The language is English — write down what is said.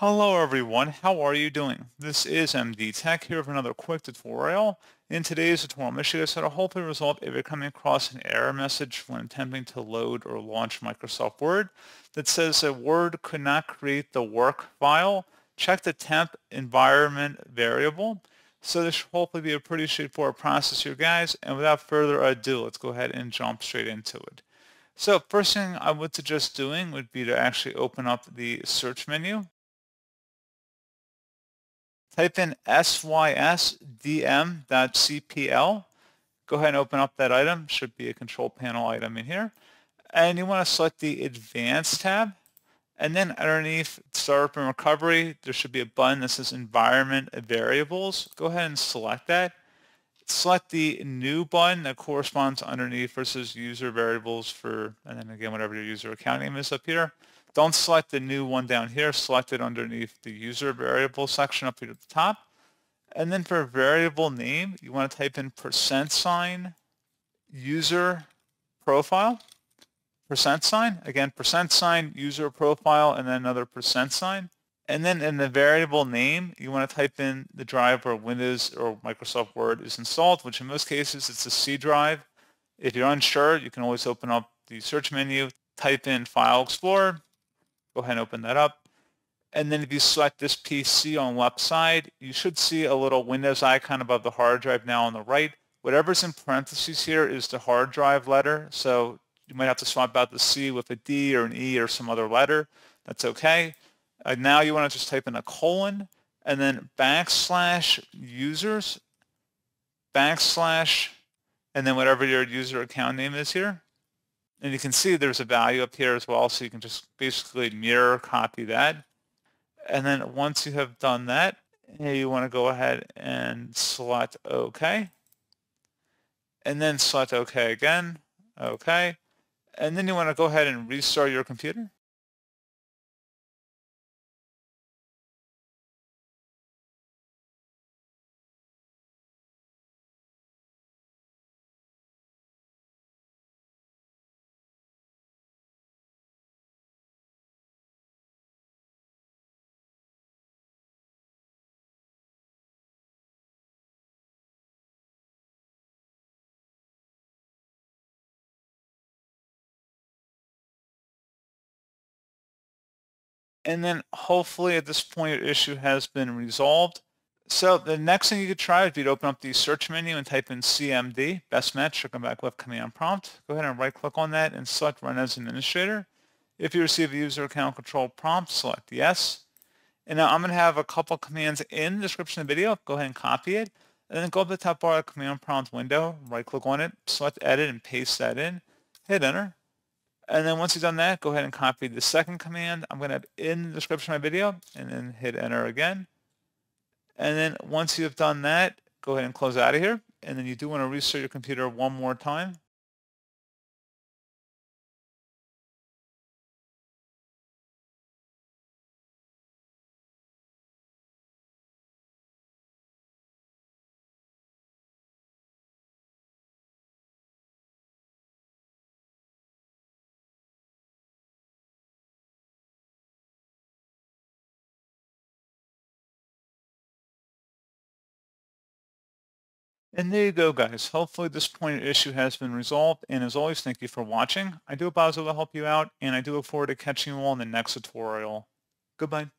Hello everyone, how are you doing? This is MD Tech here with another quick tutorial. In today's tutorial, I'm going to hopefully resolve if you're coming across an error message when attempting to load or launch Microsoft Word that says that Word could not create the work file. Check the temp environment variable. So this should hopefully be a pretty straightforward process here, guys, and without further ado, let's go ahead and jump straight into it. So first thing I would suggest doing would be to actually open up the search menu. Type in sysdm.cpl. Go ahead and open up that item. Should be a control panel item in here. And you want to select the Advanced tab. And then underneath Startup and Recovery, there should be a button that says Environment Variables. Go ahead and select that. Select the New button that corresponds underneath versus User Variables for, and then again, whatever your user account name is up here. Don't select the new one down here, select it underneath the user variable section up here at the top. And then for variable name, you want to type in %, user profile, %, again, %, user profile, and then another %. And then in the variable name, you want to type in the drive where Windows or Microsoft Word is installed, which in most cases, it's a C drive. If you're unsure, you can always open up the search menu, type in File Explorer. Go ahead and open that up. And then if you select this PC on the left side, you should see a little Windows icon above the hard drive now on the right. Whatever's in parentheses here is the hard drive letter. So you might have to swap out the C with a D or an E or some other letter. That's okay. Now you want to just type in a colon and then / users, / and then whatever your user account name is here. And you can see there's a value up here as well, so you can just basically mirror copy that. And then once you have done that, you want to go ahead and select OK. And then select OK again, OK. And then you want to go ahead and restart your computer. And then hopefully at this point your issue has been resolved. So the next thing you could try would be to open up the search menu and type in CMD, best match, or come back with command prompt. Go ahead and right click on that and select Run as Administrator. If you receive a user account control prompt, select yes. And now I'm going to have a couple commands in the description of the video. Go ahead and copy it. And then go up to the top bar of the command prompt window, right click on it, select edit and paste that in, hit enter. And then once you've done that, go ahead and copy the second command I'm going to have in the description of my video, and then hit enter again. And then once you have done that, go ahead and close out of here. And then you do want to restart your computer one more time. And there you go, guys. Hopefully this point your issue has been resolved. And as always, thank you for watching. I do hope I was able to help you out, and I do look forward to catching you all in the next tutorial. Goodbye.